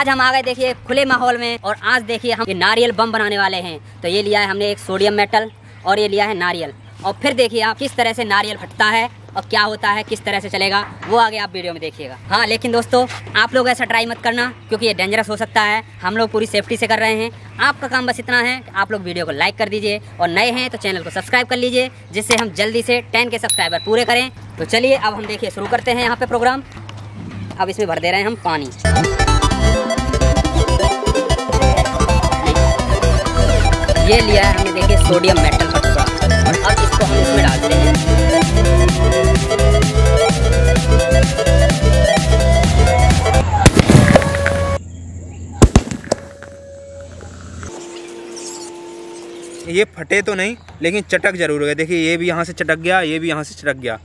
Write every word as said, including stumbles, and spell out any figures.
आज हम आ गए देखिए खुले माहौल में, और आज देखिए हम ये नारियल बम बनाने वाले हैं। तो ये लिया है हमने एक सोडियम मेटल और ये लिया है नारियल, और फिर देखिए आप किस तरह से नारियल फटता है और क्या होता है, किस तरह से चलेगा वो आगे आप वीडियो में देखिएगा। हाँ लेकिन दोस्तों आप लोग ऐसा ट्राई मत करना क्योंकि ये डेंजरस हो सकता है। हम लोग पूरी सेफ्टी से कर रहे हैं। आपका काम बस इतना है कि आप लोग वीडियो को लाइक कर दीजिए और नए हैं तो चैनल को सब्सक्राइब कर लीजिए जिससे हम जल्दी से टेन के सब्सक्राइबर पूरे करें। तो चलिए अब हम देखिए शुरू करते हैं यहाँ पर प्रोग्राम। अब इसमें भर दे रहे हैं हम पानी। ये लिया है हमने देखिए सोडियम मेटल का टुकड़ा, अब इसको हम इसमें डाल देते हैं। ये फटे तो नहीं लेकिन चटक जरूर गए। देखिए ये भी यहाँ से चटक गया, ये भी यहाँ से चटक गया।